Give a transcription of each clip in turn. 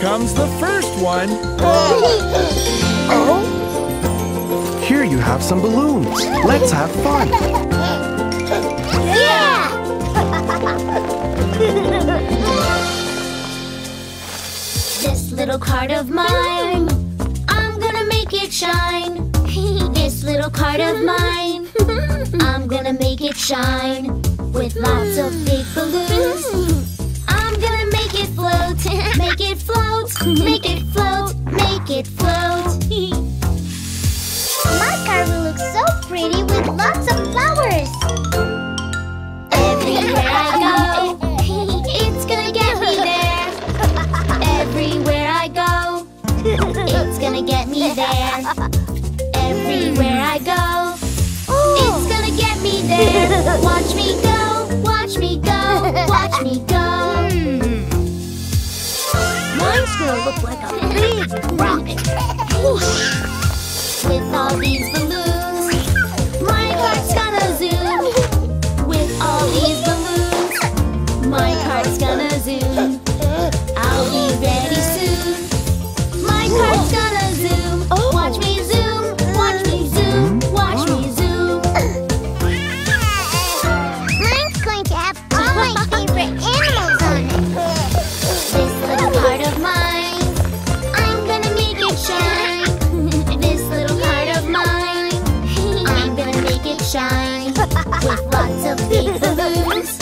comes the first one. Oh! Here you have some balloons. Let's have fun. Yeah! This little card of mine, I'm gonna make it shine. This little card of mine, I'm gonna make it shine. With lots of big balloons, I'm gonna make it float. Make it float, make it float, make it float. My car will look so pretty with lots of flowers. Everywhere I go, it's gonna get me there. Everywhere I go, it's gonna get me there. Everywhere I go, it's gonna get me there. Watch me go, watch me go, watch me go. Mine's gonna look like a big rocket. With all these balloons, my cart's gonna zoom. With all these balloons, my cart's gonna zoom. I'll be ready soon. My car's gonna zoom. Watch me zoom. Watch me zoom. Watch me zoom. Mine's going to have all my favorite animals on it. This little part of mine, I'm gonna make it shine. This little part of mine, I'm gonna make it shine. With lots of big balloons,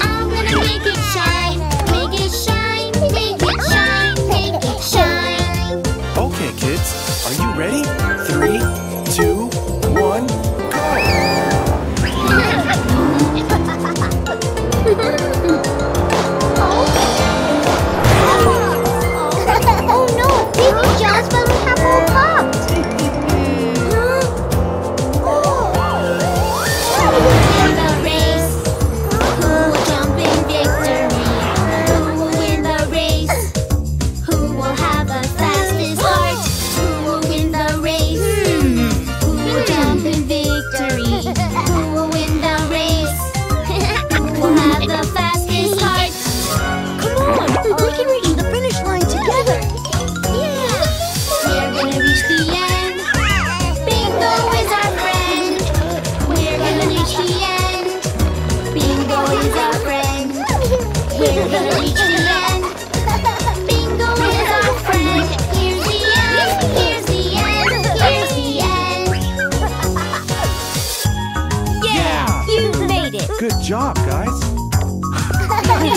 I'm gonna make it shine. Make it shine. Make it shine, make it shine. Okay, kids, are you ready? 3, 2, 1, go! Good job, guys. Today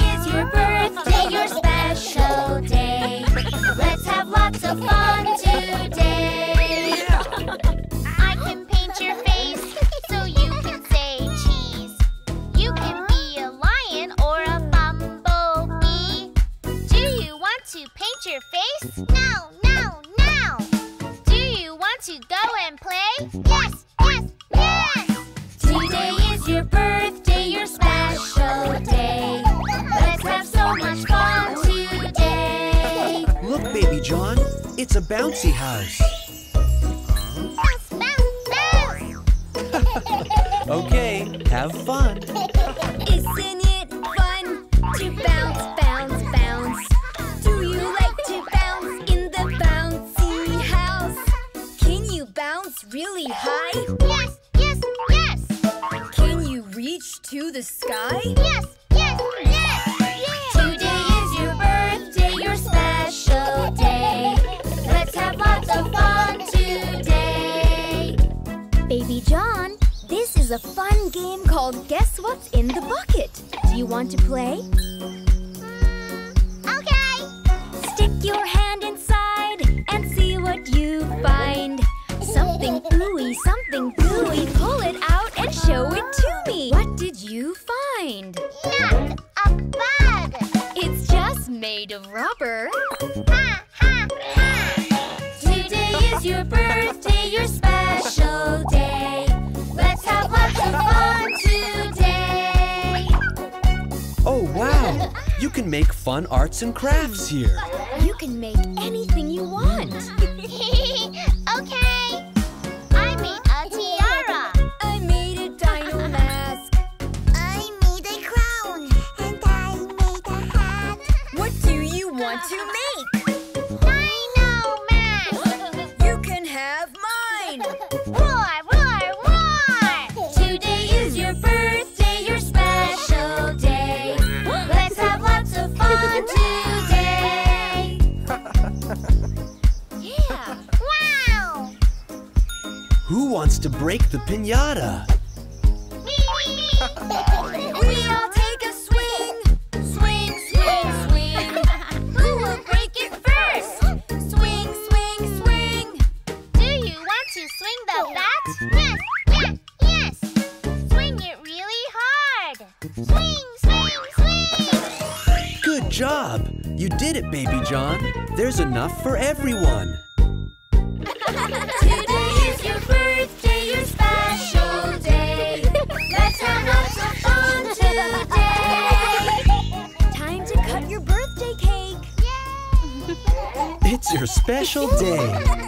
is your birthday, your special day. Let's have lots of fun today. I can paint your face so you can say cheese. You can be a lion or a bumblebee. Do you want to paint your face? No, no, no! Do you want to go and play? Yes, yes, yes! Today is your birthday, your special day. Let's have so much fun today. Look, Baby John, it's a bouncy house. Bounce, bounce, bounce! Okay, have fun. Isn't it fun to bounce, bounce, bounce? Do you like to bounce in the bouncy house? Can you bounce really high? Yes, yes, yes! Can you reach to the sky? Yes, yes, yes! Yeah. Today is your birthday, your special day. Let's have lots of fun today. Baby John, this is a fun game called Guess What's in the Bucket. Do you want to play? Stick your hand inside and see what you find. Something gooey, something gooey. Pull it out and show it to me. What did you find? Not a bug. It's just made of rubber. Ha, ha, ha. Today is your birthday, your special day. Let's have lots of fun today. Oh, wow. You can make fun arts and crafts here. You can make anything you want. Okay. I made a Who wants to break the piñata? We'll take a swing. Swing, swing, swing. Who will break it first? Swing, swing, swing. Do you want to swing the bat? Yes, yes, yes. Swing it really hard. Swing, swing, swing. Good job. You did it, Baby John. There's enough for everyone. Today is your birthday, your special day. Let's have lots of fun today. Time to cut your birthday cake. Yay! It's your special day.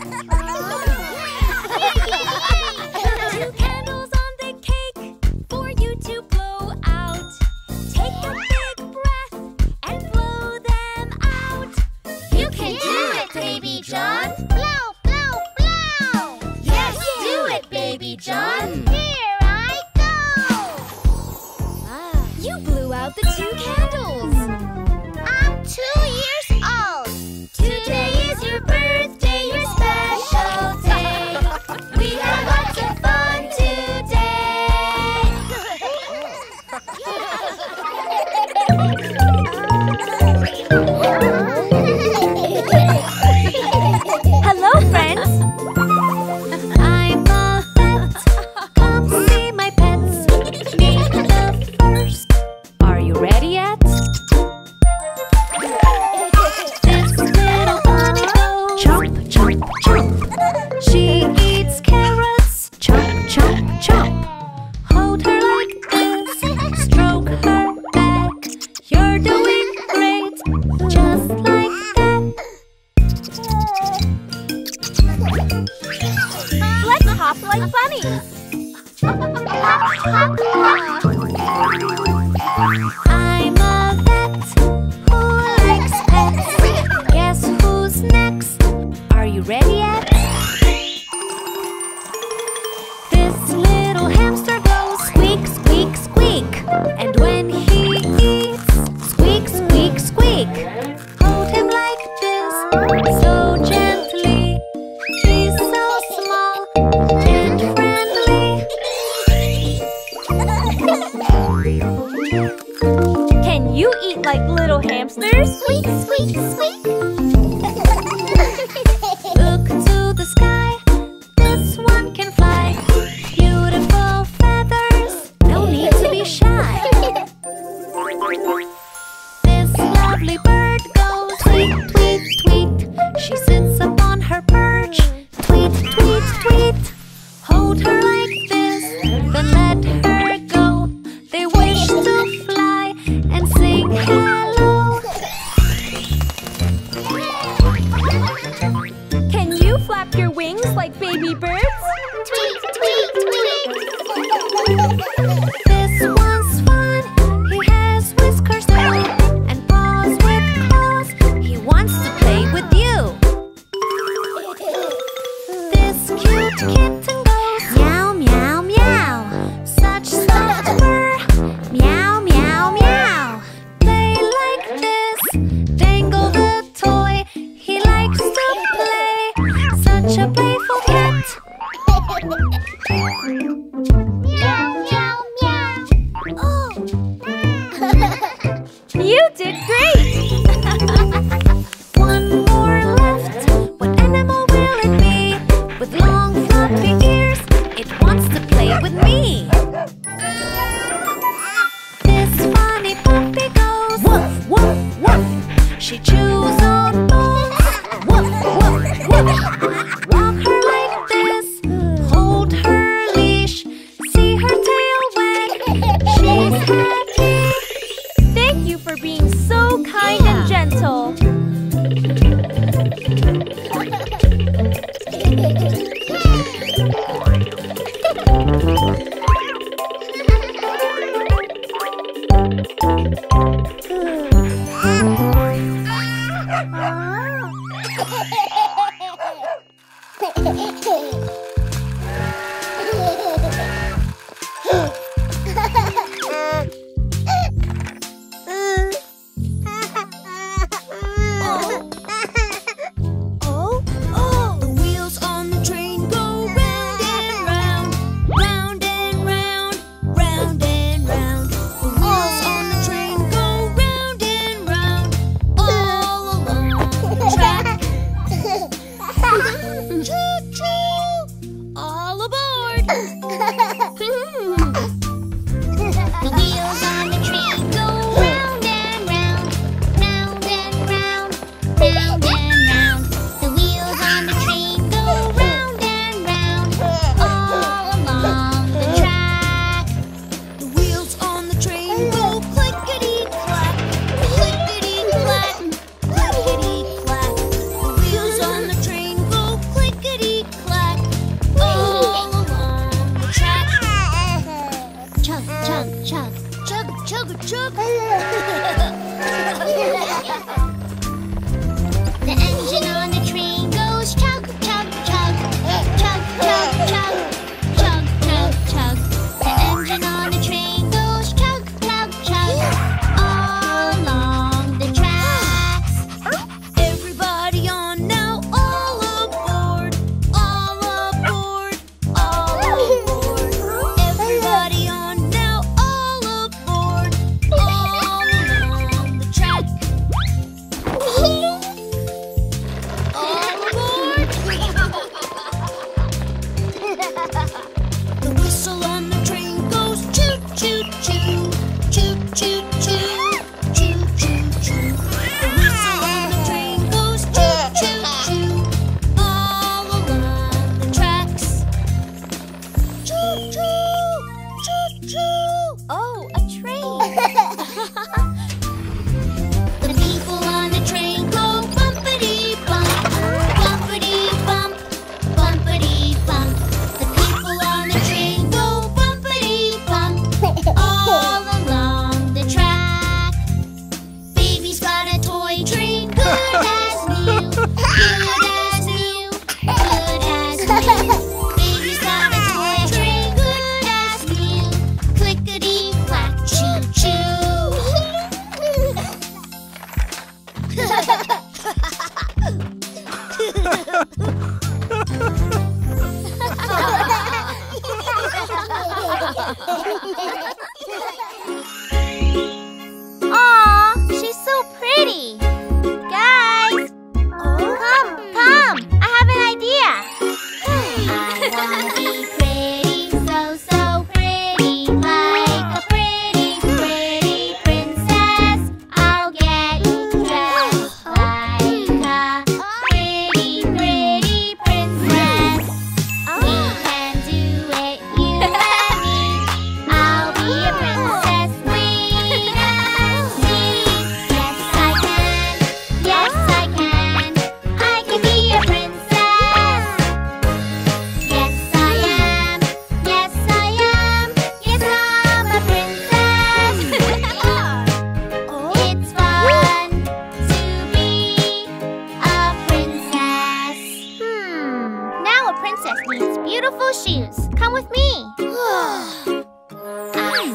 Shark? The engine on the train goes chug, chug, chug. Chug, chug, chug. Chug, chug, chug. The engine on the train goes chug, chug, chug. All along the tracks. Everybody on now, all aboard. All aboard. All aboard. Everybody on now, all aboard. All along the track. All aboard. The whistle on the train goes choo choo choo. Choo choo choo. Choo choo choo. The whistle on the train goes choo choo choo. All along the tracks. Choo choo. Choo choo. Oh, a train. The people on the train go bumpity bump, bumpity bump, bumpity bump. The people on the train go bumpity bump, all along the track. Baby's got a toy train, good as new, good as new, good as new. Baby's got a toy train, good as new. Clickety clack, choo choo. Aw, she's so pretty. Guys, come, come. I have an idea. I wanna be pretty, so, so pretty, like a pretty, pretty princess. I'll get dressed like a pretty, pretty princess. We can do it, you and me. I'll be a princess, wee and me. Yes, I can. Yes, I can. I can be a princess. Yes, I am. Yes, I am. Yes, I'm a princess. It's fun to be a princess. Now a princess needs beautiful shoes. Come with me. I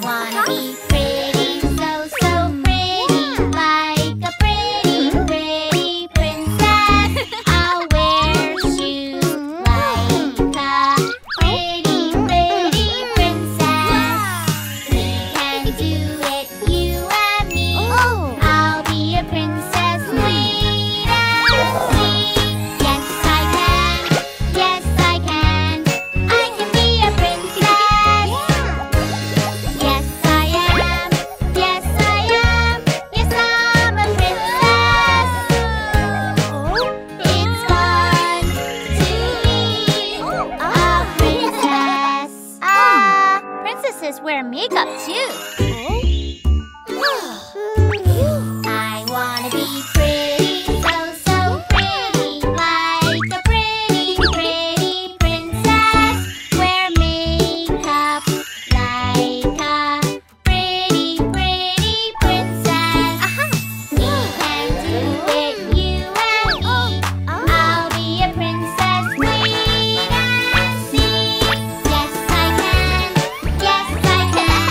wanna be pretty, so, so pretty, like a pretty, pretty princess. I'll wear shoes like a pretty, pretty princess. We can do it, you and me. I'll be a princess, sweet and sweet. Yes, I can. Yes, I can. I can be a princess. Yes, I am. Yes, I am. Yes, I'm a princess. It's fun to be a princess. Ah, princesses wear makeup too. I wanna be pretty, so, so pretty, like a pretty, pretty princess. Wear makeup like a pretty, pretty princess. We can do it, you and me. I'll be a princess, sweet and sweet. Yes, I can. Yes, I can.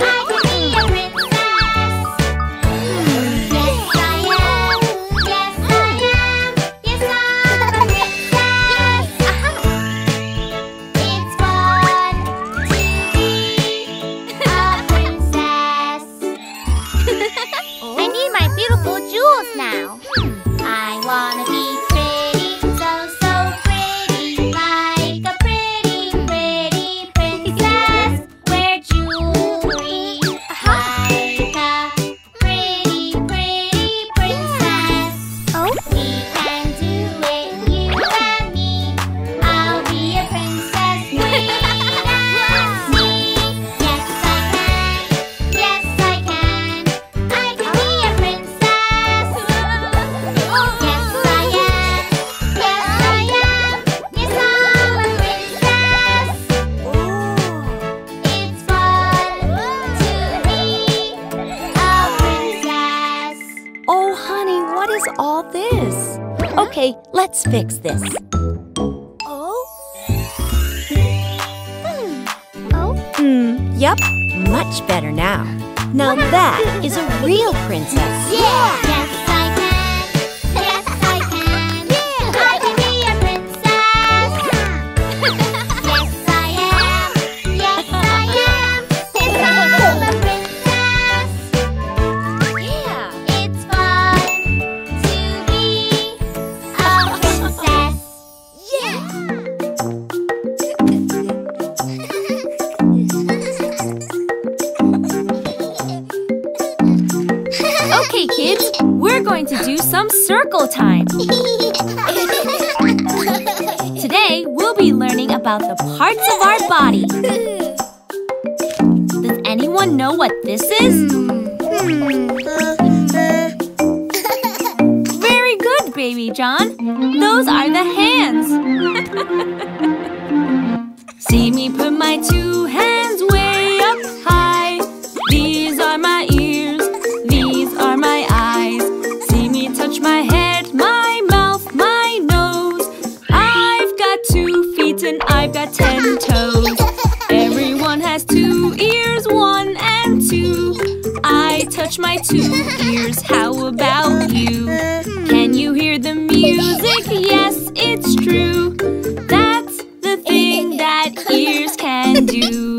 I can be a princess. Okay, let's fix this. Oh? Oh? Yep, much better now. Now that is a real princess. Yeah! Yes. Circle time! Today, we'll be learning about the parts of our body. Does anyone know what this is? Very good, Baby John! Those are the hands! See me put my two hands way up high. These are my ears, these are my eyes. See me touch my head, my mouth, my nose. I've got 2 feet and I've got 10 toes. Everyone has 2 ears, 1 and 2. I touch my 2 ears, how about you? Can you hear the music? Yes, it's true. That's the thing that ears can do.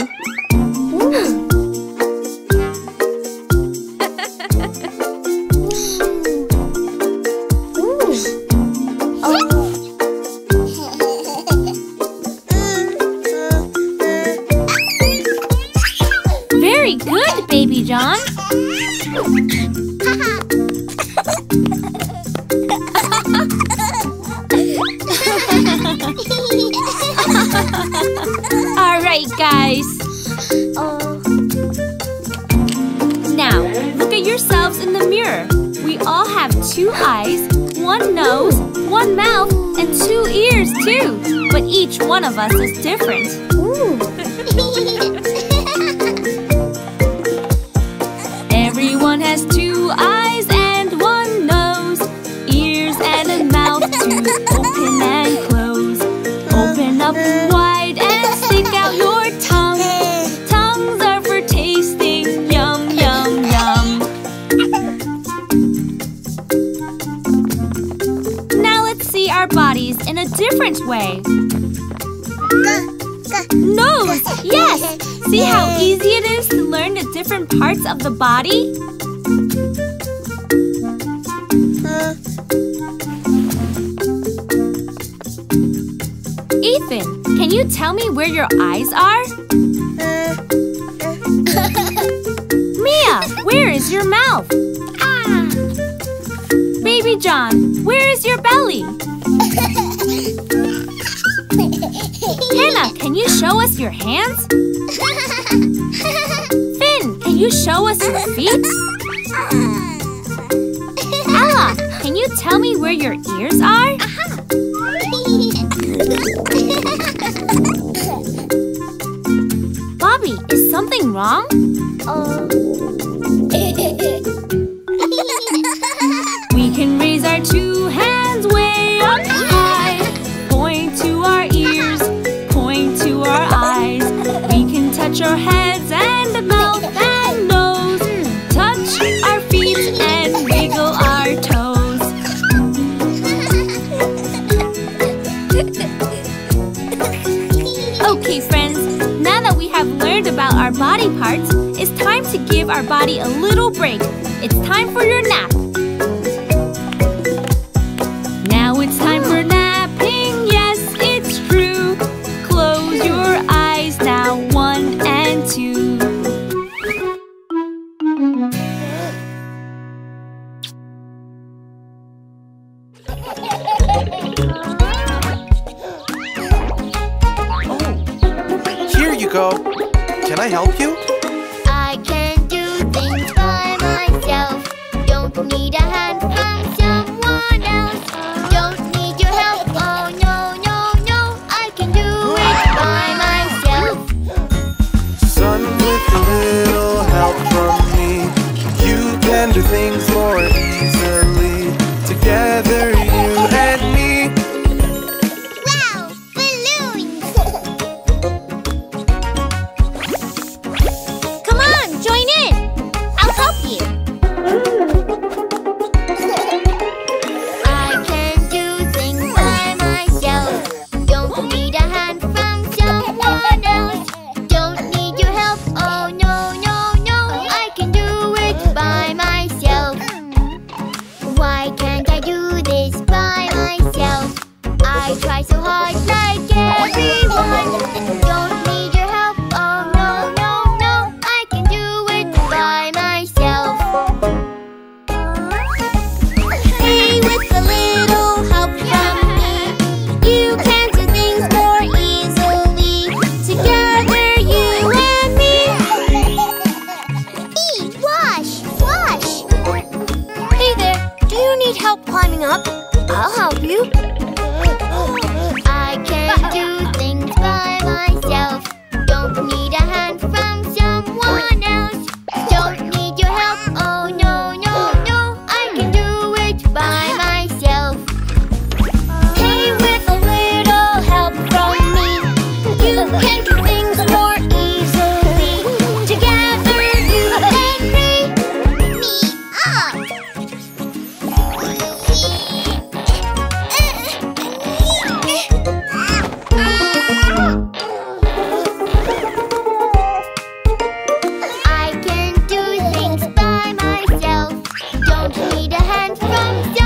Things more easily. Together, you and me.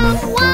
Danger every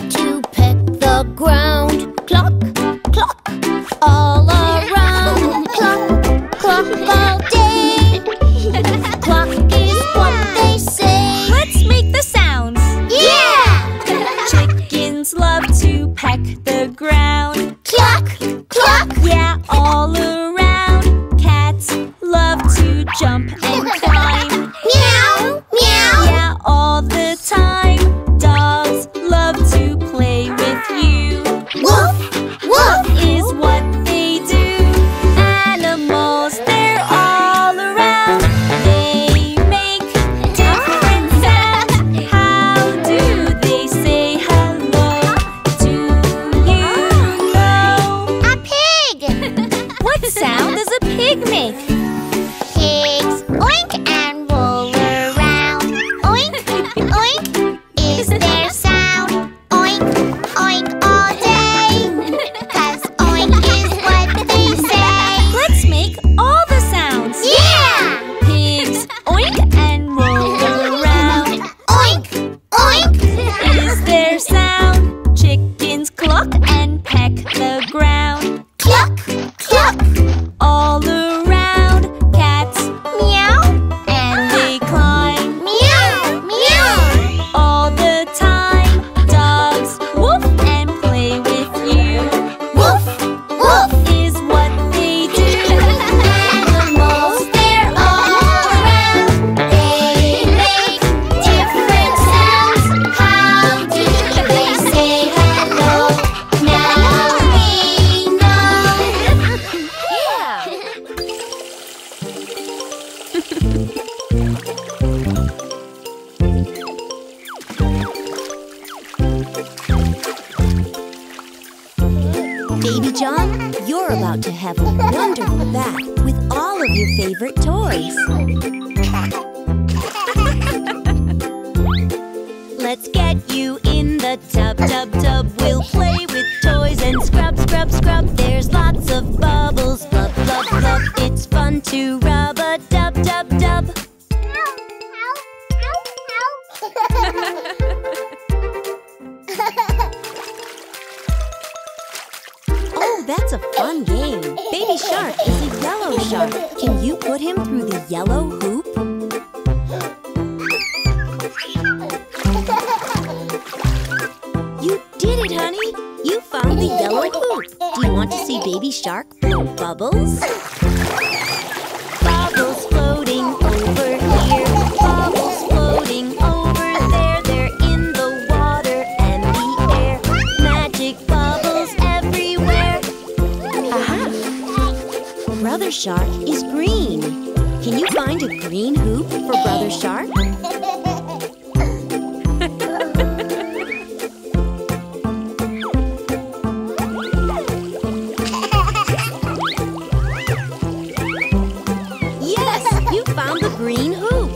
love to peck the ground. Cluck, cluck, all around. Cluck, cluck all day. Cluck is what they say. Let's make the sounds. Yeah! Chickens love to peck the ground. Cluck, cluck. Yeah, all around. Cats love to jump and climb. Meow, meow. Yeah, all the time. Dogs love to play with you. Woof, woof is what they do. Animals, they're all around. They make different sounds. How do they say hello? Do you know? A pig! What sound does a pig make? Pigs, oink! Baby John, you're about to have a wonderful bath with all of your favorite toys. Let's get you in the tub, tub, tub. We'll play with toys and scrub, scrub, scrub. There's lots of bubbles, blub, blub, blub. It's fun to rub a dub, dub, dub. That's a fun game. Baby Shark is a yellow shark. Can you put him through the yellow hoop? You did it, honey. You found the yellow hoop. Do you want to see Baby Shark blow bubbles? Bubbles floating over here. Bubbles floating over there. They're in the water and the air. Magic bubbles everywhere. Brother Shark is green. Can you find a green hoop for Brother Shark? Yes, you found the green hoop.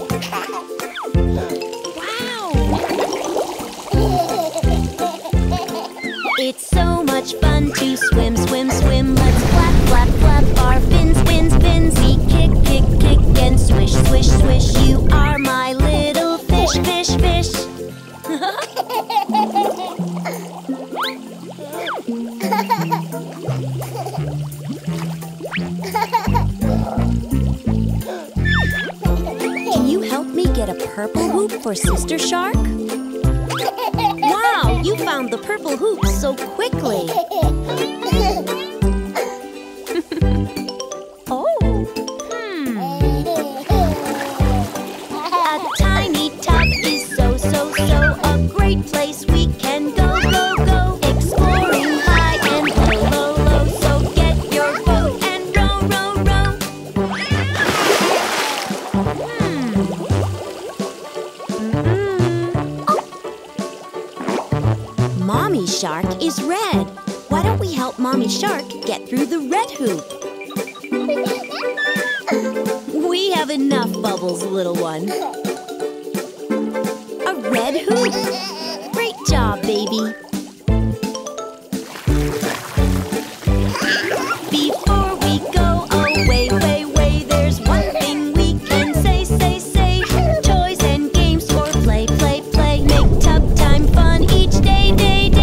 Wow! It's so much fun to swim, swim, swim. Let's flap, flap, flap our fins. Swish, swish, swish, you are my little fish, fish, fish. Can you help me get a purple hoop for Sister Shark? Wow, you found the purple hoop so quickly. Mommy Shark is red. Why don't we help Mommy Shark get through the red hoop? We have enough bubbles, little one. A red hoop. Great job, baby. Before we go away, way, way, there's one thing we can say, say, say. Toys and games for play, play, play. Make tub time fun each day, day, day.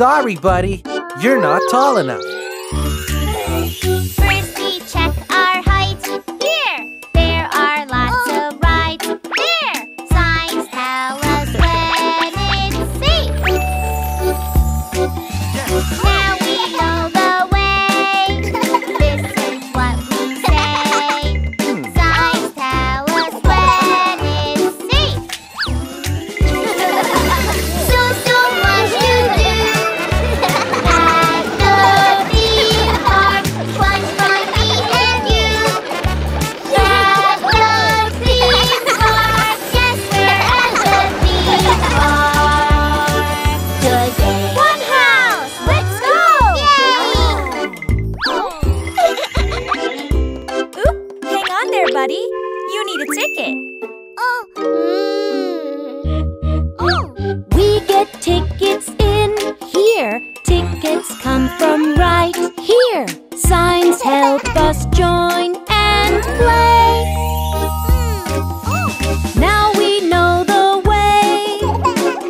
Sorry, buddy, you're not tall enough. First we check our height. Here! There are lots of rides. There! Signs tell us when it's safe. Now we know the way.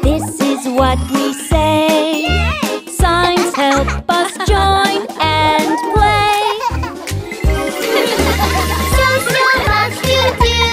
This is what we say. Signs tell us when it's safe. So much to do.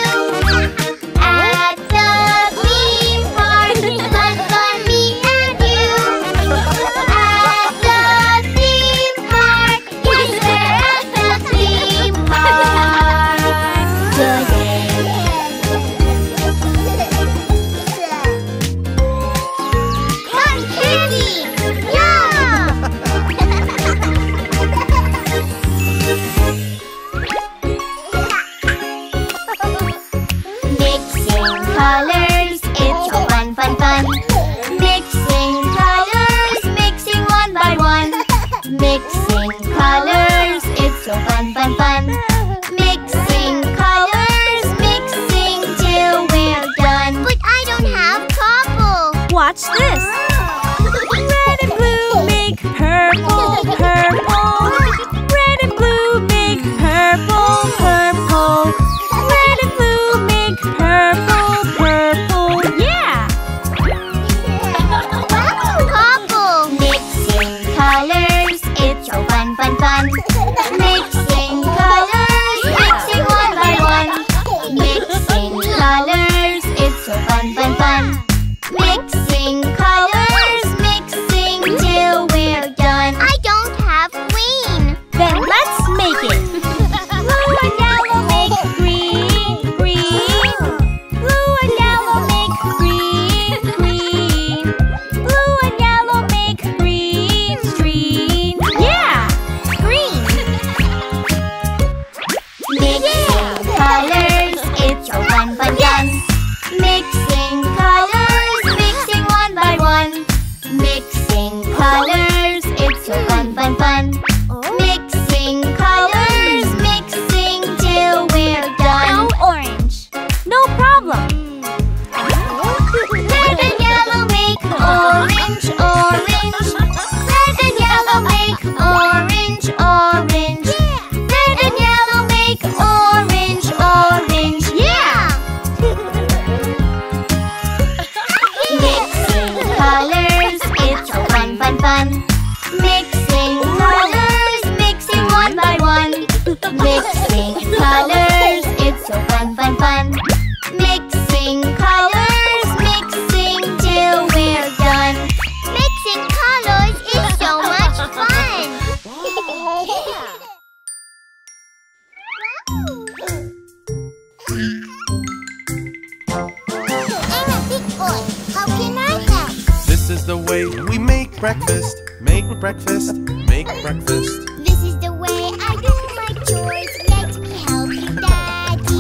breakfast, make breakfast, make breakfast. This is the way I do my chores. Let me help, Daddy.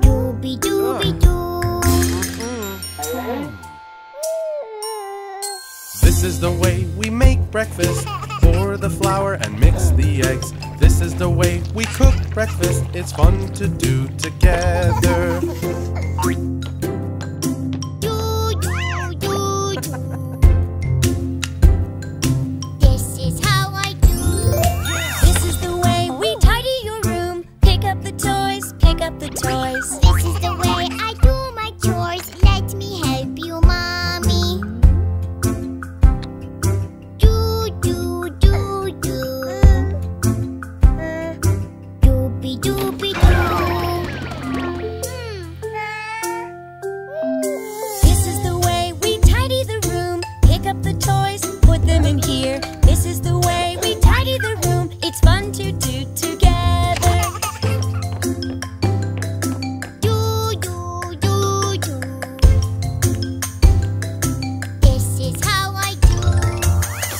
Doobie, doobie, doobie, doo. This is the way we make breakfast. Pour the flour and mix the eggs. This is the way we cook breakfast. It's fun to do together. This is how I do. This is the way we tidy your room. Pick up the toys, pick up the toys. This is the way I do my chores. Let me help you, Mommy. Do, do, do, do. Doobie doo. This is the way we tidy the room. Pick up the toys, put them in here. This is the way we tidy the room. It's fun to do together. Do, do, do, do. This is how I do.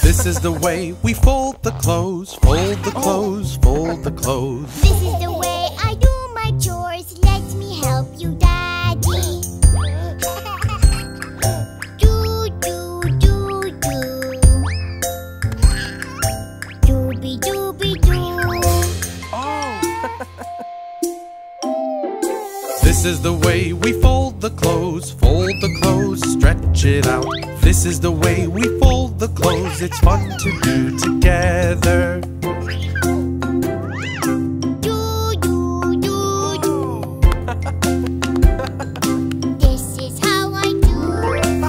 This is the way we fold the clothes. Fold the clothes, fold the clothes. This is the this is the way we fold the clothes, stretch it out. This is the way we fold the clothes, it's fun to do together. Do, do, do, do. This is how I do.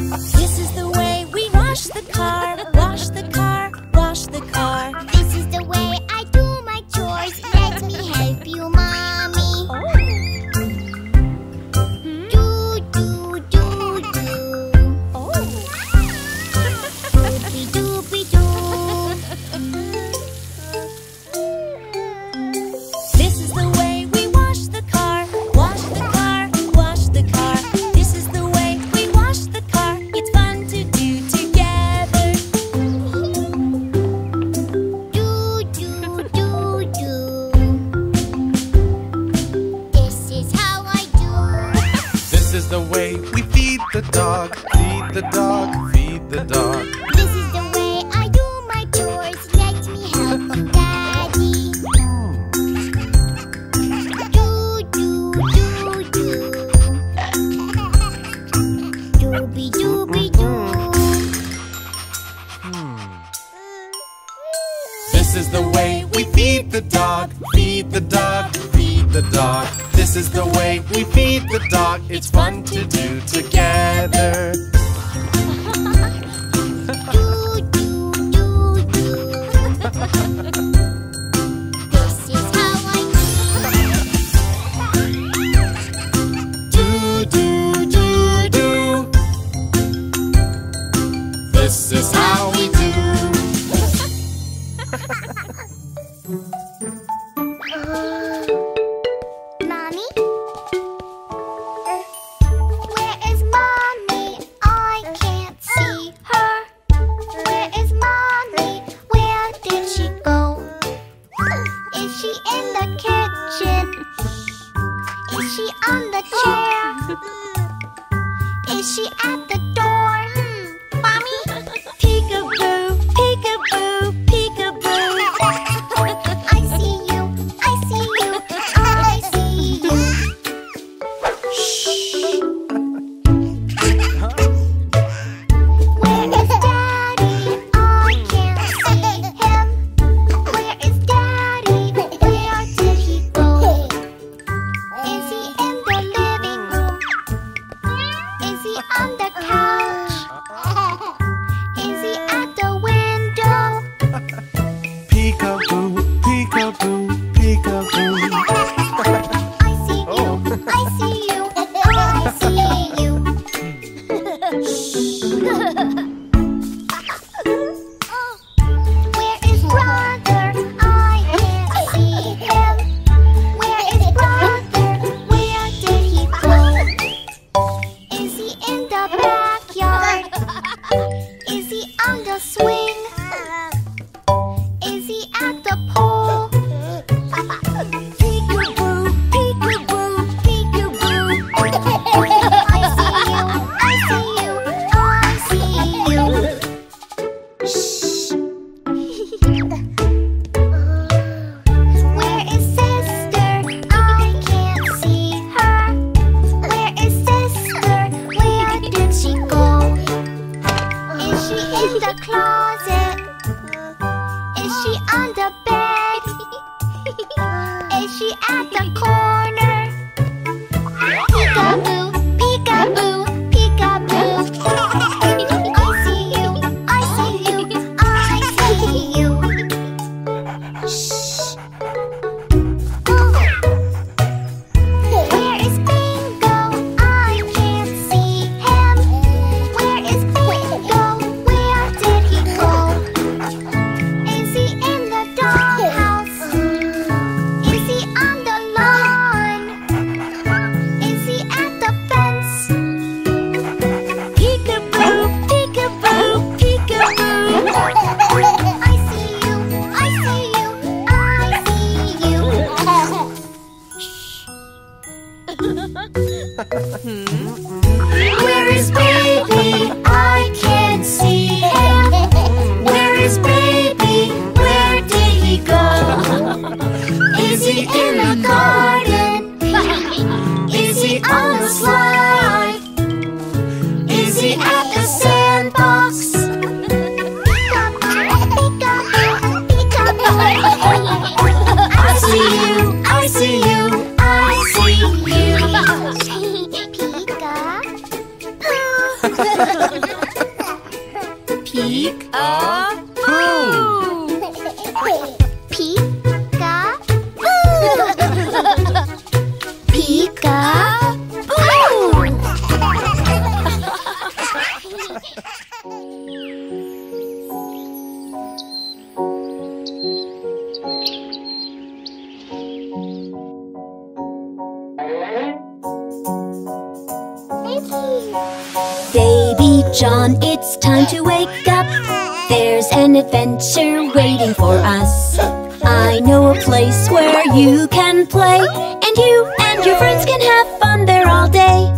This is the way we wash the car, wash the car, wash the car. This is the way I do my chores, let me help you, Mommy. On the couch. on the bed? Is she at the corner? Peek-a-boo, peek-a-boo, peek-a-boo. I see you, I see you, I see you. Shh. Where is Bingo? I can't see him. Where is Bingo? Where did he go? Is he in the dollhouse? Is he on the lawn? Is he at the fence? Peek-a-boo, peek-a-boo, peek-a-boo. I see you, I see you, I see you. Where is Baby? I can't see him. Where is Baby? Where did he go? Is he in the garden? Is he on the slide? Is he at the sandbox? Peek-a-boo, peek-a-boo. I see you, I see you, I see you. Peek-a-boo. Peek-a-boo. Baby John, it's time to wake up. There's an adventure waiting for us. I know a place where you can play, and you and your friends can have fun there all day.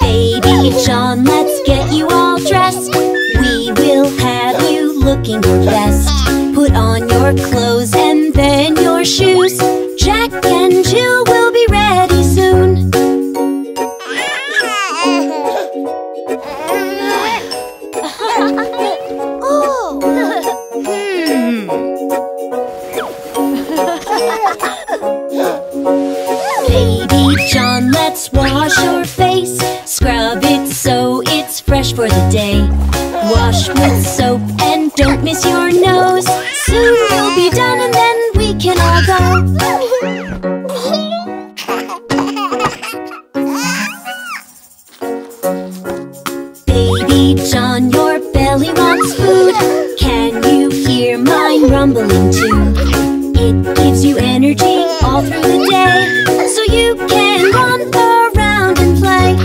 Baby John, let's get you all dressed. We will have you looking your best. Put on your clothes and then your shoes. Jack and Jill will be ready soon. Baby John, let's wash your face. Scrub it so it's fresh for the day. Wash with soap and don't miss your nose. Soon you'll be done and then we can all go. Baby John, your belly wants food. Can you hear mine rumbling too? It gives you energy all through the day, so you can run around and play.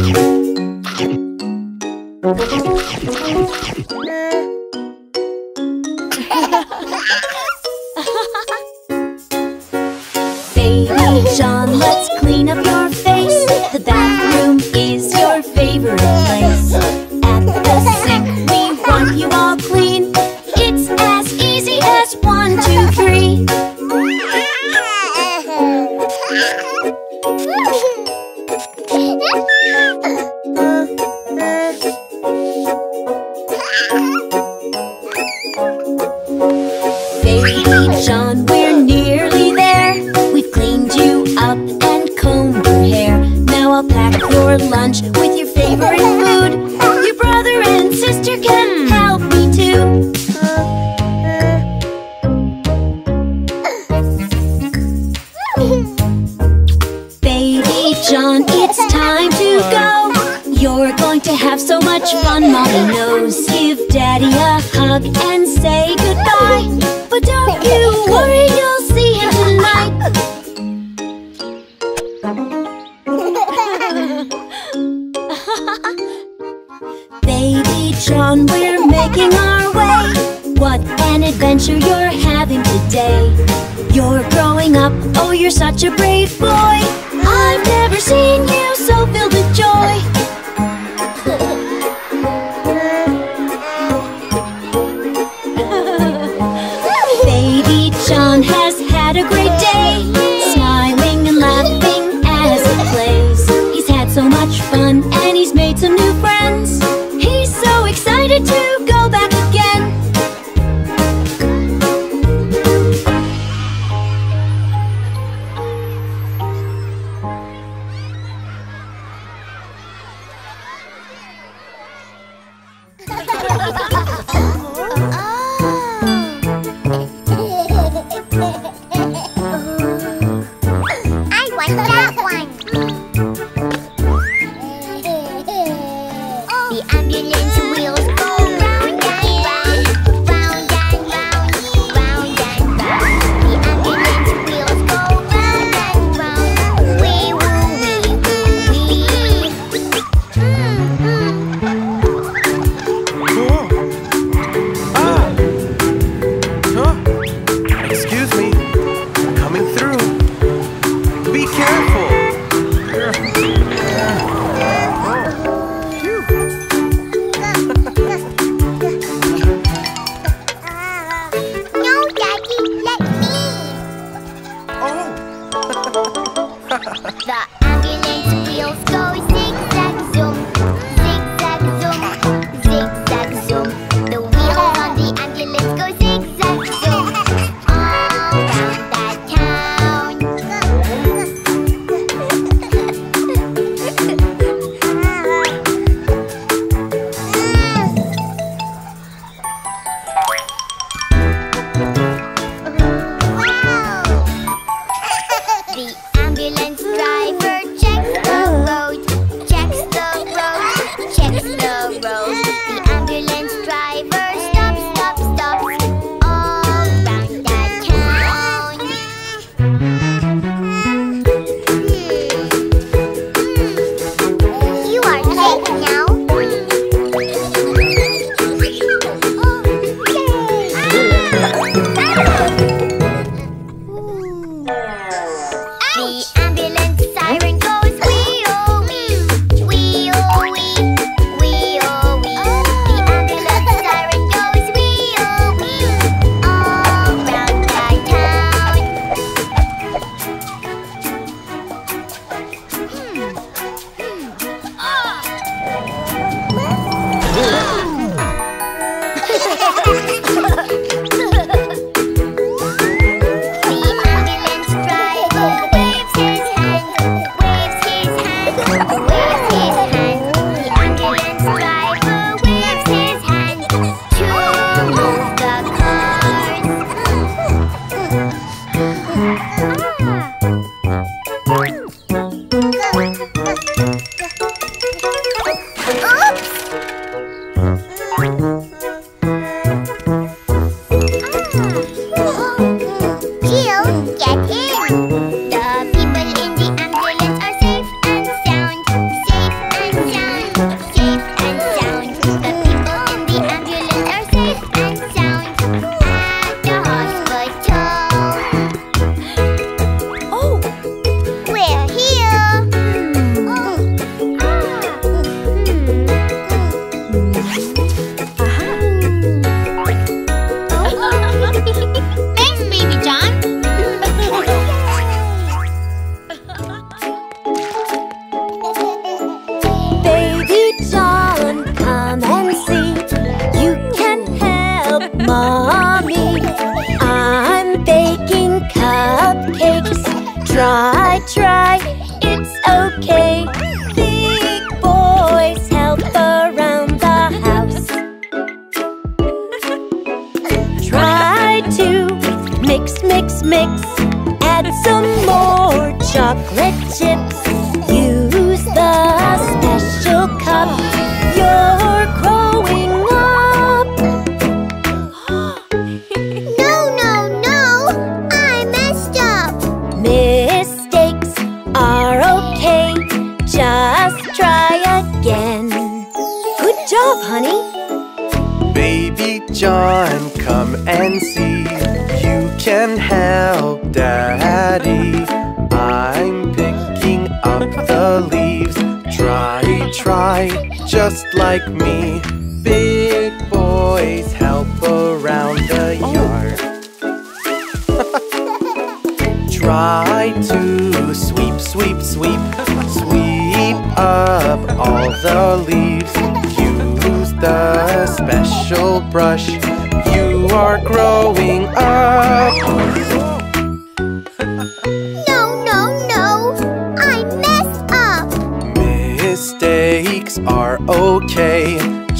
Baby John, let's clean up your face. The bathroom is your favorite place. At the sink, we want you all clean. It's as easy as 1, 2, 3. Baby John, we're nearly there. We've cleaned you up and combed your hair. Now I'll pack your lunch with your favorite food. Your brother and sister can help me too. Baby John, it's time to go. You're going to have so much fun, Mommy knows. Give Daddy a hug and say goodbye. But don't you worry, you'll see him tonight. Baby John, we're making our way. What an adventure you're having today. You're growing up, oh, you're such a brave boy. I've never seen you so filled with joy. John has had a great day, smiling and laughing as he plays. He's had so much fun and he's made some new friends.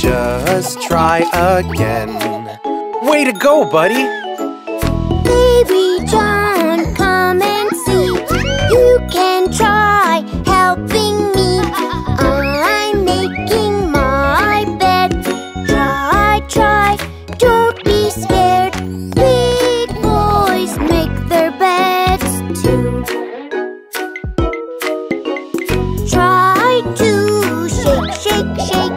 Just try again. Way to go, buddy! Baby John, come and see. You can try helping me. I'm making my bed. Try, try, don't be scared. Big boys make their beds too. Try to shake, shake, shake.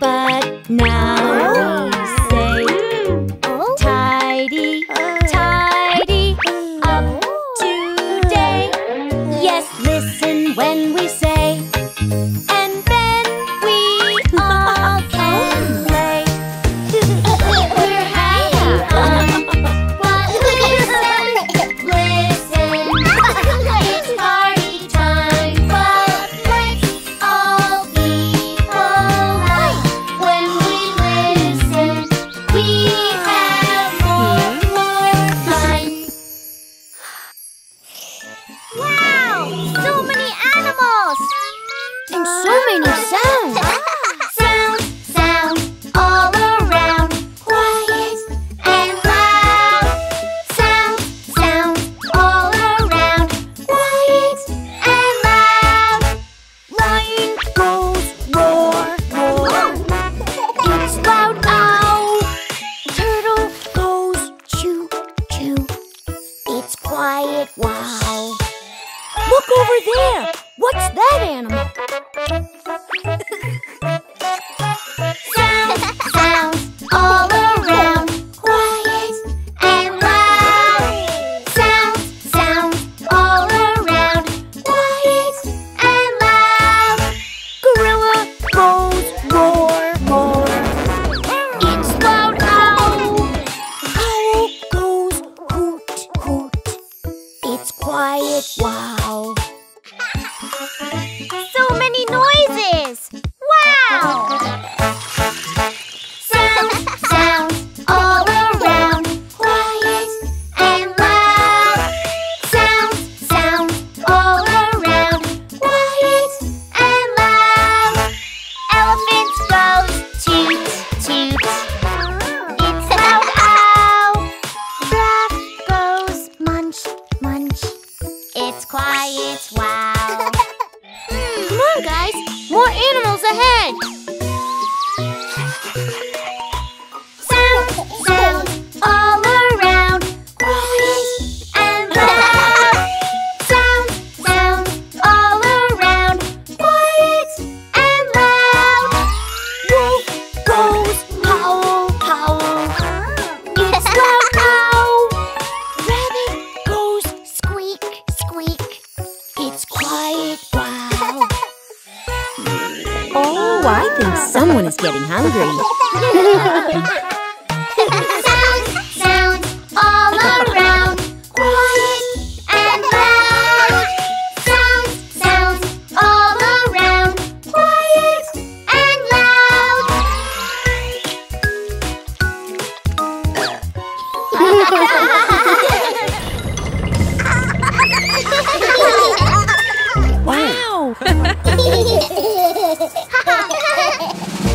But I think someone is getting hungry. Sound all around. Quiet and loud. Sound all around. Quiet and loud.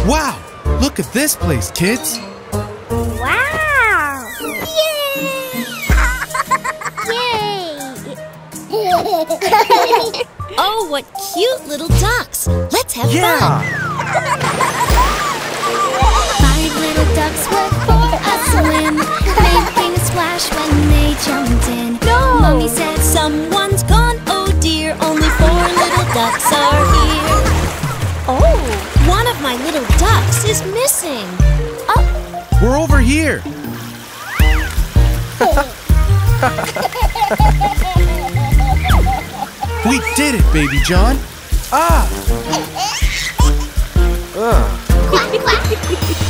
Wow! Look at this place, kids! Wow! Yay! Yay! Oh, what cute little ducks! Let's have fun! Five little ducks were for a swim, making a splash when they jumped in. No! Mommy said, someone's gone, oh dear, only four little ducks are here. Oh! One of my little ducks is missing. Oh. We're over here. We did it, Baby John. Ah!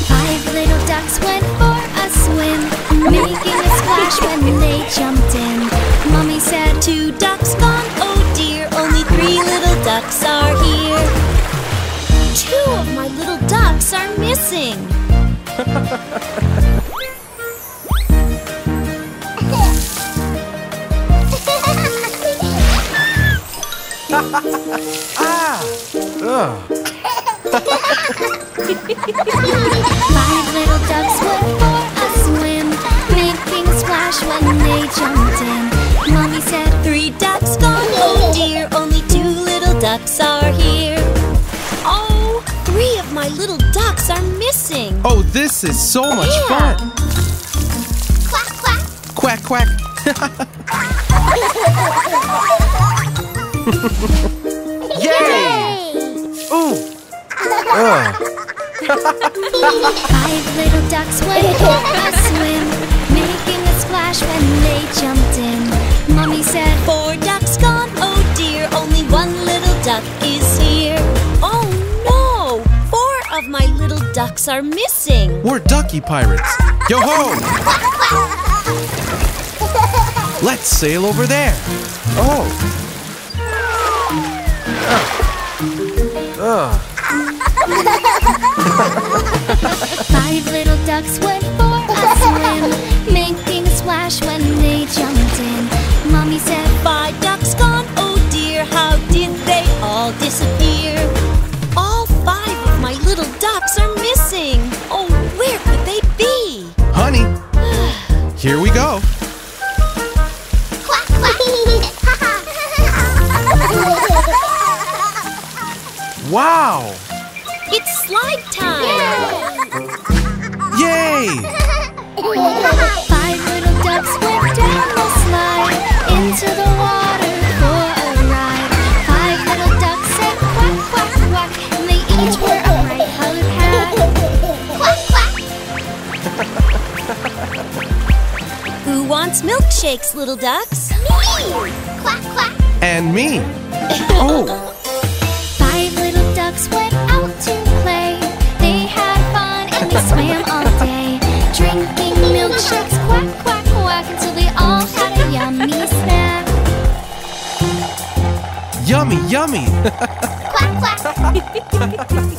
Five little ducks went for a swim, making a splash when they jumped in. Mommy said, two ducks gone, oh dear, only three little ducks are here. Two of my little ducks are missing. Five little ducks went for a swim, making a splash when they jumped in. Mommy said, three ducks gone, oh dear, only two little ducks are here. Three of my little ducks are missing. Oh, this is so much fun. Quack, quack. Quack, quack. Yay! Ooh. Five little ducks went for a swim, making a splash when they jumped in. Mommy said, four ducks gone, oh dear, only one little duck is here. Oh, of my little ducks are missing. We're ducky pirates. Yo-ho! Let's sail over there. Oh. Five little ducks went for a swim, making a splash when they jumped in. Mommy said, five ducks gone, oh dear, how did they all disappear? My little ducks are missing. Oh, where could they be? Honey, here we go. Quack, quack. Wow! It's slide time! Yay! Five little ducks went down the slide into the water for a ride. Five little ducks said quack, quack, quack, and they each were Who wants milkshakes, little ducks? Me! Quack, quack! And me! Oh! Five little ducks went out to play. They had fun and they swam all day, drinking milkshakes, quack, quack, quack, until they all had a yummy snack. Yummy, yummy! Quack, quack! Reaching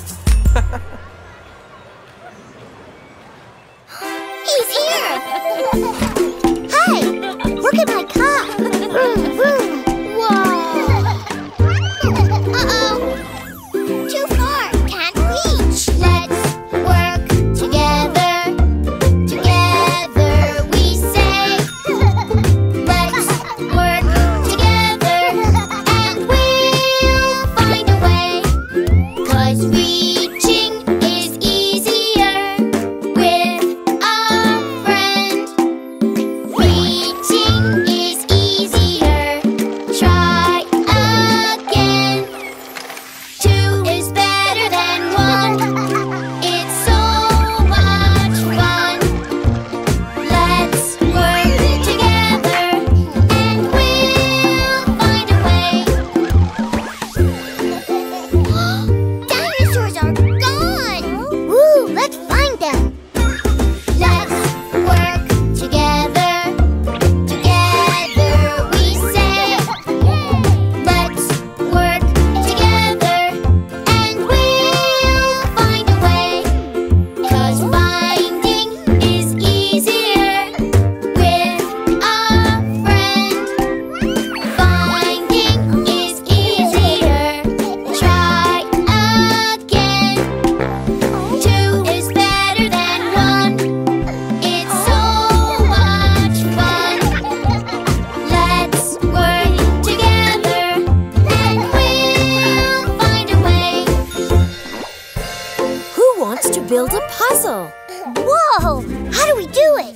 used to build a puzzle. Whoa! How do we do it?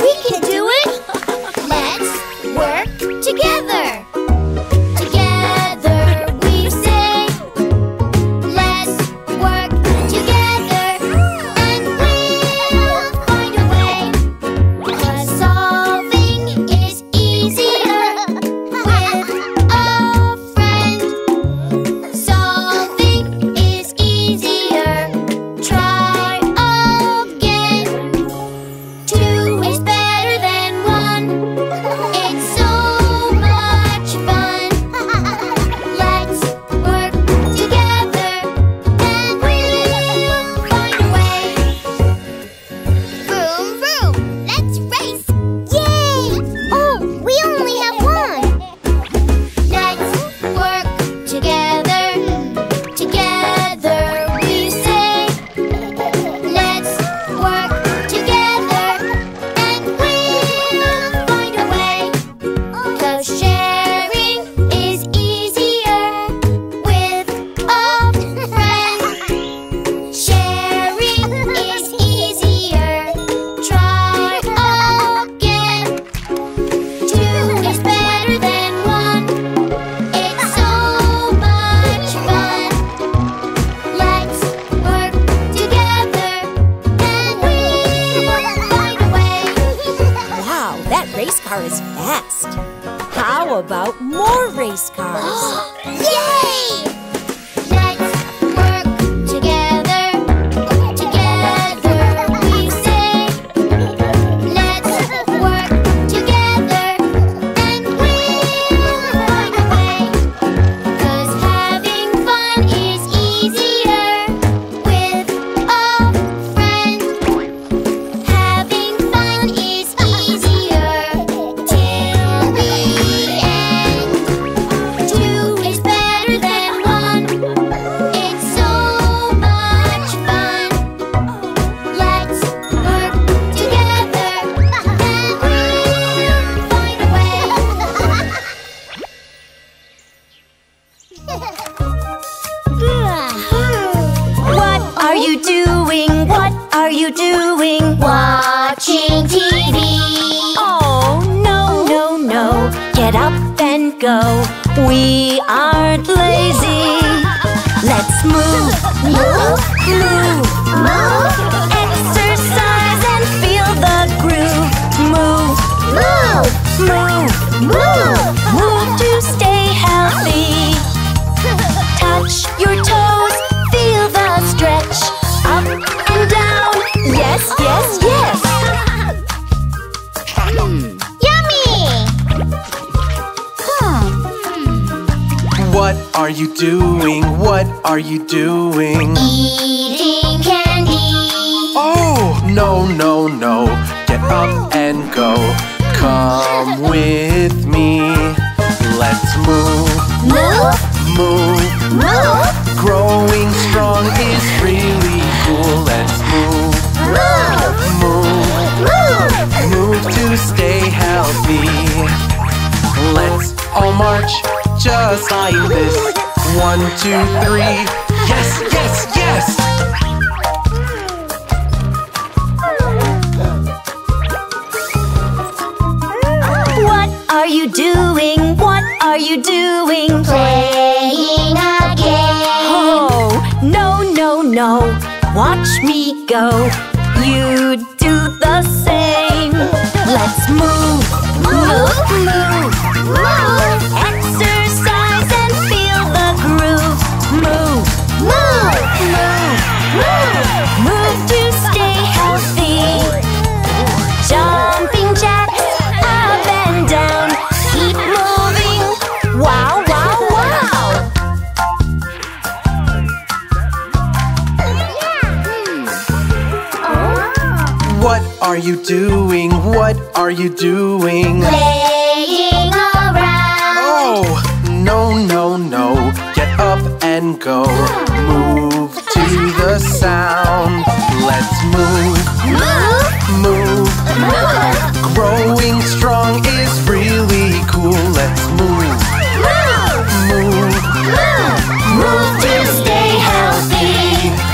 We can do it! Let's work together! Together we say, let's work together, and we'll find a way. 'Cause solving is easier with a friend. Solving is easier. Try again. Two is better than one. Move to stay healthy.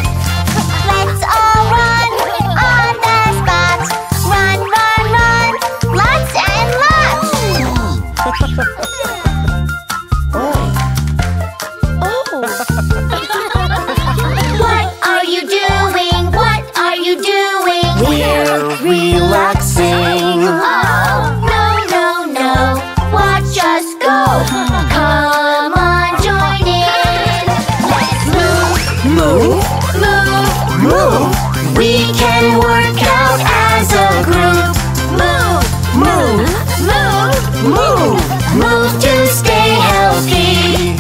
Move, move, move. We can work out as a group. Move, move, move, move. Move to stay healthy.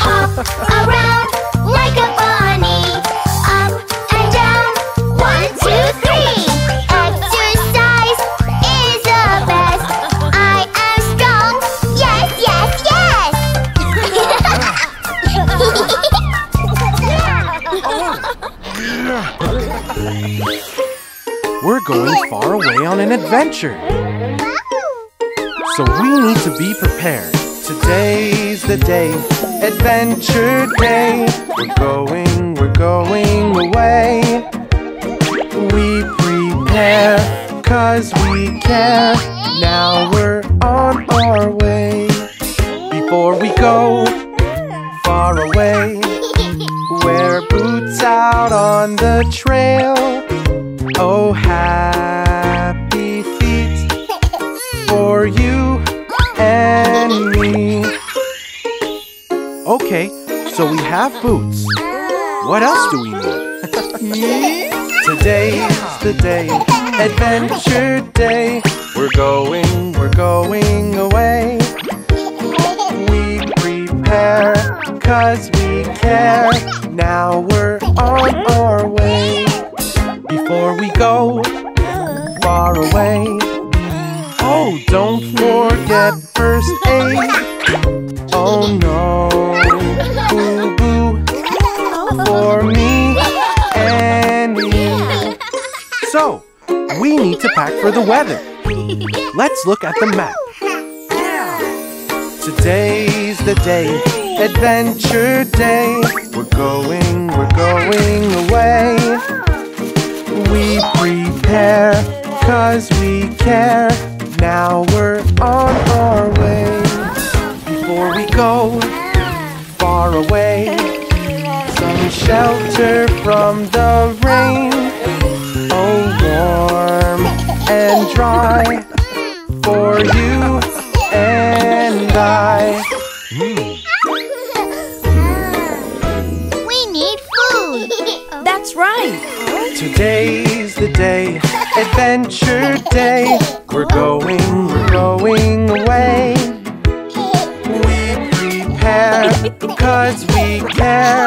Hop around like a bunny. Up and down. 1, 2, 3. Exercise is the best. I am strong. Yes, yes, yes. We're going far away on an adventure, so we need to be prepared. Today's the day, adventure day. We're going away. We prepare, 'cause we care. Now we're on our way. Before we go far away, wear boots out on the trail. Oh, happy feet for you and me. Okay, so we have boots. What else do we need? Today's the day, adventure day. We're going away. We prepare, 'cause we care. Now we're on our way. Before we go far away, oh, don't forget first aid. Oh no, boo boo, for me and you. So, we need to pack for the weather. Let's look at the map. Today's the day, adventure day. We're going away. We prepare, 'cause we care. Now we're on our way. Before we go far away, some shelter from the rain. Oh, warm and dry for you and I. That's right. Today's the day, adventure day. We're going away. We prepare, 'cause we care.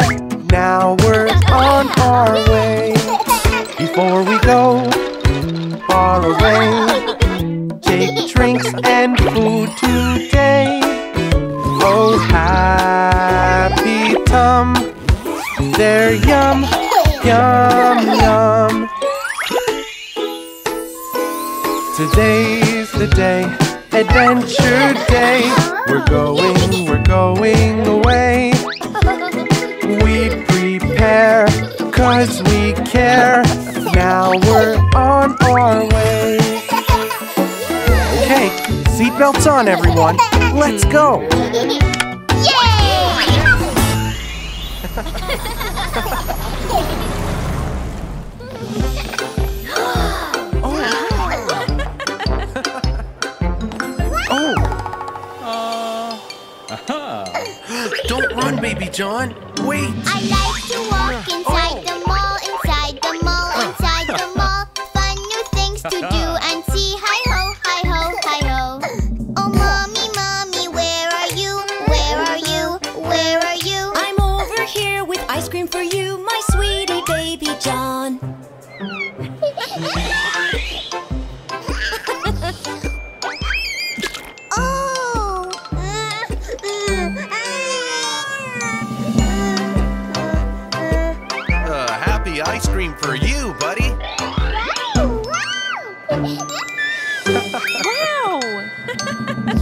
Now we're on our way. Before we go far away, take drinks and food today. Oh, happy tum, they're yum. Yum, yum. Today's the day, adventure day. We're going away. We prepare, 'cause we care. Now we're on our way. Okay, seatbelts on everyone. Let's go. Yay! Don't run, Baby John. Wait. I like to walk inside the mall, inside the mall, inside the mall. Fun new things to do and see. Hi-ho, hi-ho, hi-ho. Oh, mommy, mommy, where are you? Where are you? Where are you? I'm over here with ice cream for you, my sweetie Baby John. Ice cream for you, buddy. Wow! Wow!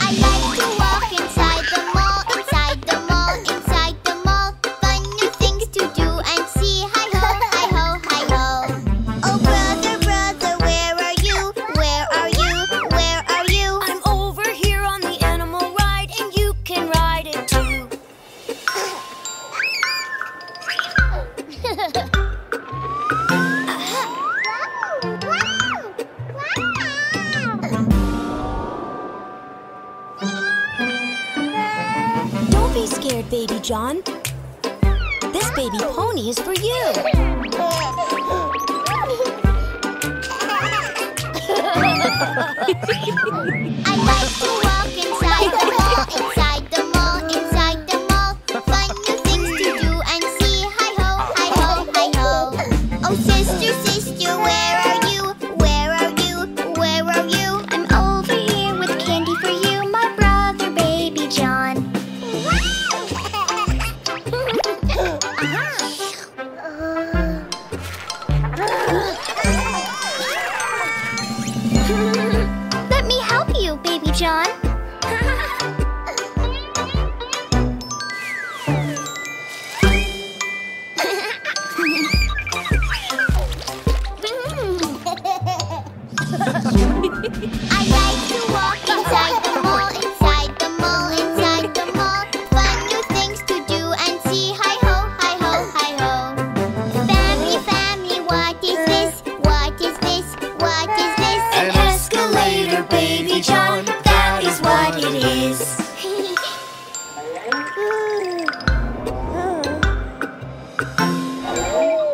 I like to walk inside the mall, inside the mall, inside the mall. Fun new things to do and see. Hi-ho, hi-ho, hi-ho. Oh, brother, brother, where are you? Where are you? Where are you? I'm over here on the animal ride, and you can ride it too. be scared, Baby John. This baby pony is for you. I like to walk inside the mall, inside the mall, inside the mall. Find new things to do and see. Hi-ho, hi-ho, hi-ho. Oh, sister, sister, where are you? Where are you? Where are you? I'm over here with candy for you, my brother, Baby John. Let me help you, Baby John. I like to walk inside the mall, inside the mall, inside the mall. Find new things to do and see. Hi-ho, hi-ho, hi-ho. Family, family, what is this? What is this? What is this? An escalator, Baby John. That is what it is.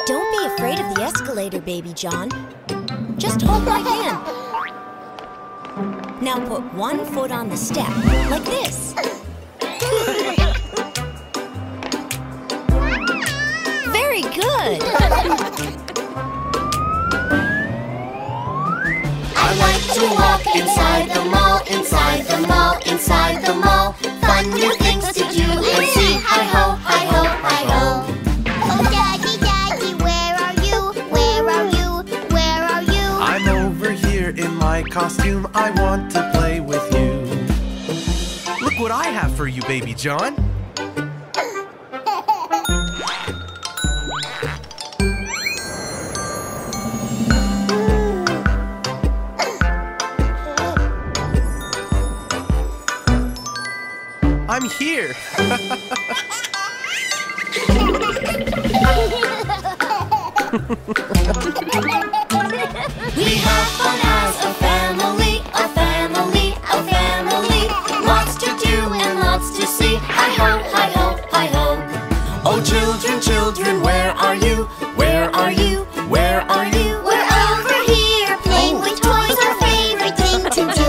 Don't be afraid of the escalator, Baby John. Just hold my hand. Now put one foot on the step, like this. Very good! I like to walk inside the mall, inside the mall, inside the mall. Find new things to do and see. Hi-ho, hi-ho, hi-ho. Oh, Daddy, Daddy, where are you? Where are you? Where are you? I'm over here in my costume. I want to play with you. Look what I have for you, Baby John. I'm here. We have fun as a family, a family, a family. Lots to do and lots to see. Hi-ho, hi-ho, hi-ho. Oh, children, children, where are you? Where are you? Where are you? We're over here playing with toys, our favorite thing to do.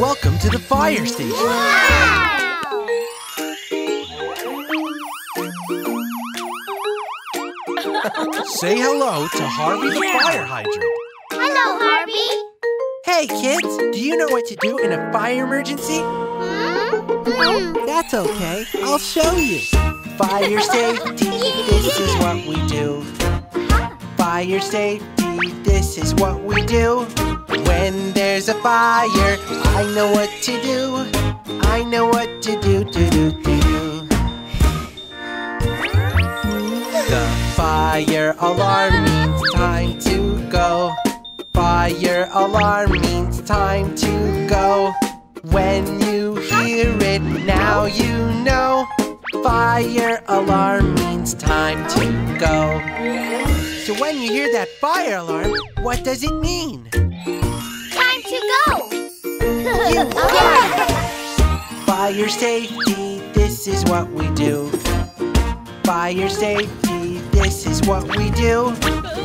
Welcome to the fire station. Wow! Say hello to Harvey the fire hydrant. Hello, Harvey. Hey, kids. Do you know what to do in a fire emergency? Mm-hmm. That's okay. I'll show you. Fire safety, this is what we do. Fire safety, this is what we do. When there's a fire, I know what to do. I know what to do, to do, to do. The fire alarm means time to go. Fire alarm means time to go. When you hear it, now you know. Fire alarm means time to go. So when you hear that fire alarm, what does it mean? Time to go! You got it! Fire safety, this is what we do. Fire safety, this is what we do.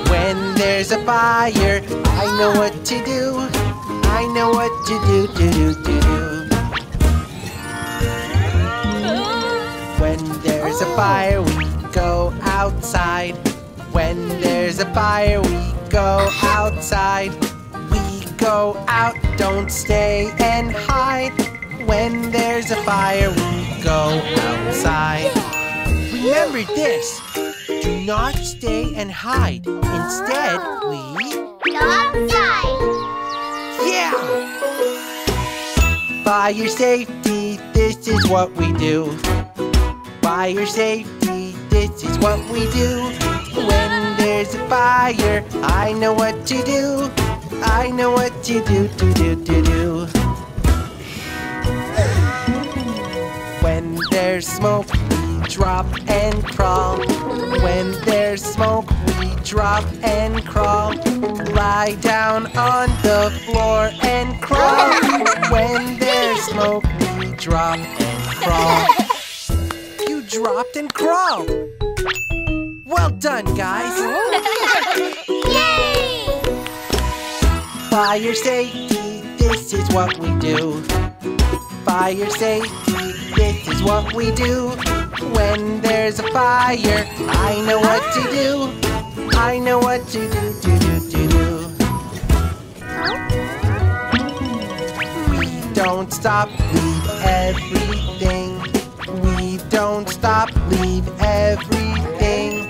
When there's a fire, I know what to do. I know what to do, do, do, do, do. When there's a fire, we go outside. When there's a fire, we go outside. We go out, don't stay and hide. When there's a fire, we go outside. Remember this. Do not stay and hide. Instead, we go outside. Yeah! Fire safety, this is what we do. Fire safety, this is what we do. When there's a fire, I know what to do. I know what to do, to do, to do. When there's smoke, drop and crawl. When there's there's smoke, we drop and crawl. Lie down on the floor and crawl. When there's smoke, we drop and crawl. You dropped and crawled. Well done, guys. Yay! Fire safety, this is what we do. Fire safety, this is what we do. When there's a fire, I know what to do. I know what to do, do, do, do, do. We don't stop, leave everything. We don't stop, leave everything.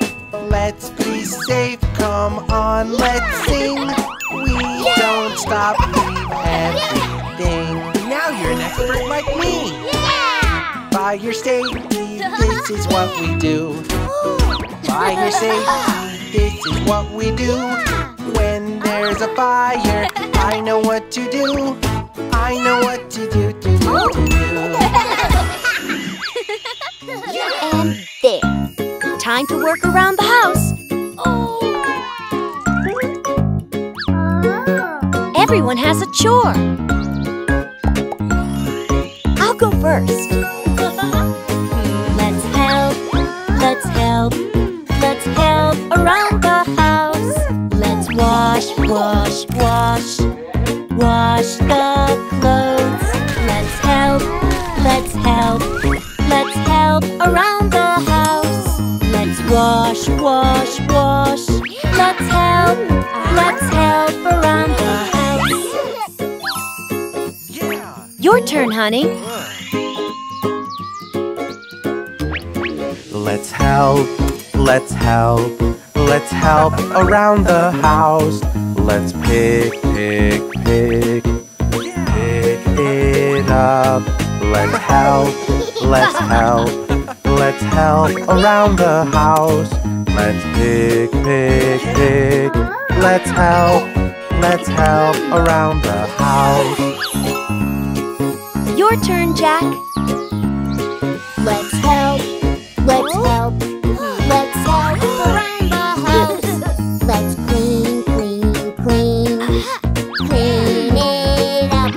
Let's be safe, come on, let's sing. We don't stop, leave everything. Now you're an expert like me. Fire safety, this is what we do. Fire safety, this is what we do. When there's a fire, I know what to do. I know what to do, do, do, do, do. And there. Time to work around the house. Oh. Everyone has a chore. I'll go first. Let's help around the house. Let's wash the clothes. Let's help around the house. Let's wash. Let's help around the house. Yeah. Your turn, honey. Let's help around the house. Let's pick it up. Let's help around the house. Let's pick. Let's help around the house. Your turn, Jack. Let's help around the house. Let's clean it up.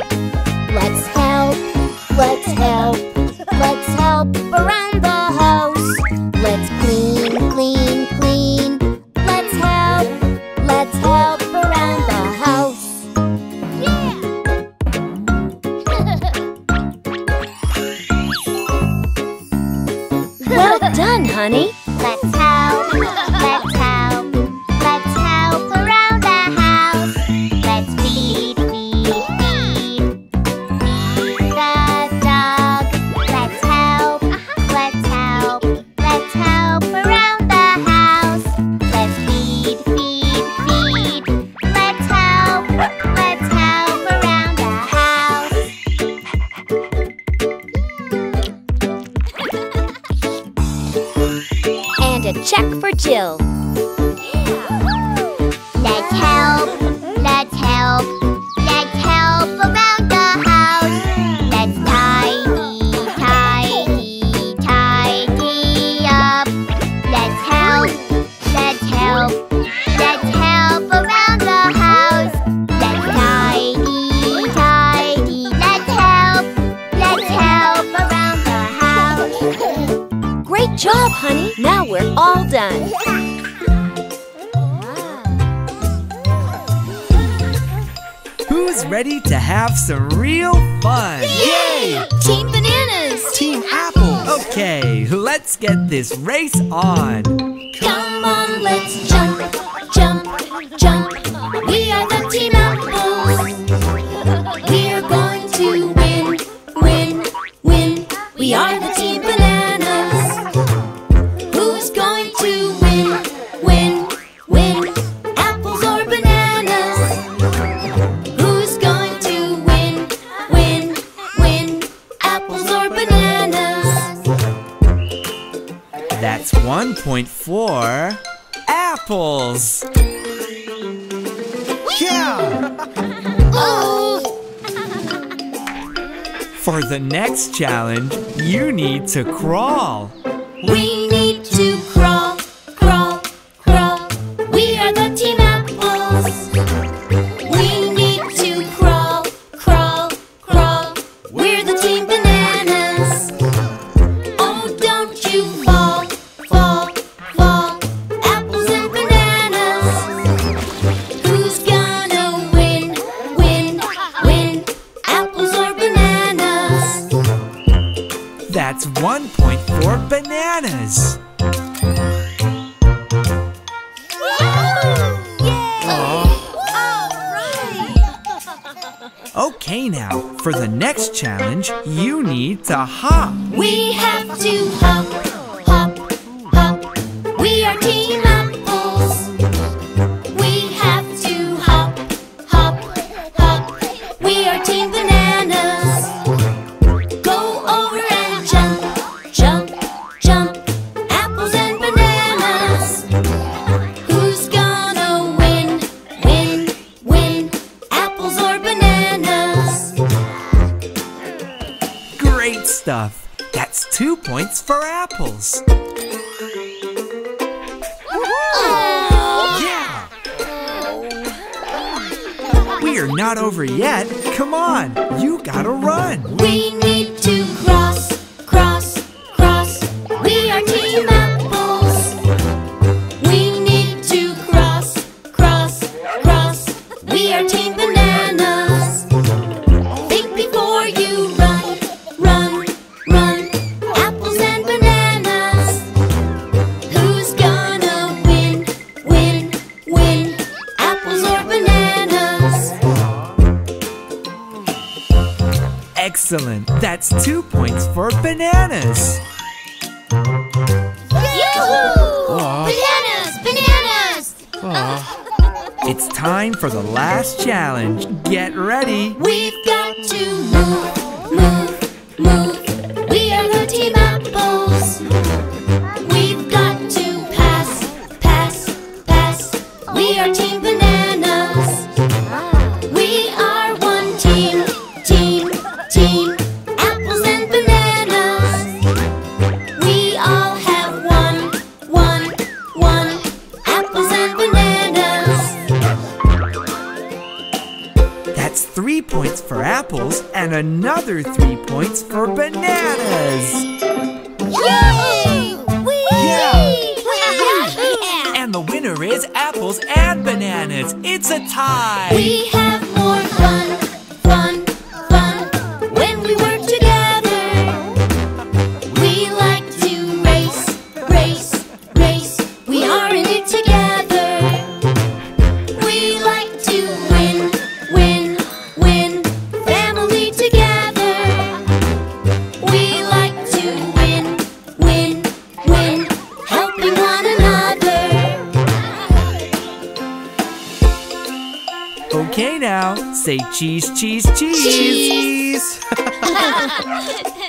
Let's help around the house. Let's clean. Let's help around the house. Yeah! Well done, honey. Let's help around the house. Let's feed the dog. Let's help around the house. Let's feed. Let's help around the house. And a check for Jill. Let's help around the house. Let's tidy up. Let's help around the house. Let's tidy. Let's help around the house. Great job, honey. Now we're all done. Ready to have some real fun. Yay! Team Bananas! Team Apples! Okay, let's get this race on. Come on, let's jump. We are the Team Apples. We're going to win. We are the Team Bananas. Who's going to win? That's 1.4 apples. Yeah! Oh! For the next challenge, you need to crawl. We need to crawl. play now. For the next challenge, you need to hop. We have to hop, hop, hop. We are Team Apples. We have to hop, hop, hop. We are Team Bananas. Go over and jump, jump, jump. Apples and bananas. Who's gonna win, win, win? Apples or bananas? Great stuff. That's 2 points for apples. We're not over yet. Come on, you gotta run. We need to cross, cross, cross. We are Team Apples. We need to cross, cross, cross. We are Team Bananas. Think before you run, run, run. Apples and bananas. Who's gonna win, win, win? Apples or bananas? Excellent. That's 2 points for bananas. Yoo-hoo! Bananas! Bananas! It's time for the last challenge. Get ready. We've got to move, move, move. We are the Team Apples. We've got to pass, pass, pass. We are Team Bananas. We are one team, team, team. Apples and bananas. We all have one, one, one. Apples and bananas. That's 3 points for apples and another 3 points for bananas. Yay! And the winner is apples and bananas. It's a tie. We have more fun, fun, fun when we work together. We like to race, race, race. We are in it together. We like to win, win, win. Family together. We like to win, win, win. Helping one another. Okay now, say cheese, cheese, cheese. Cheese.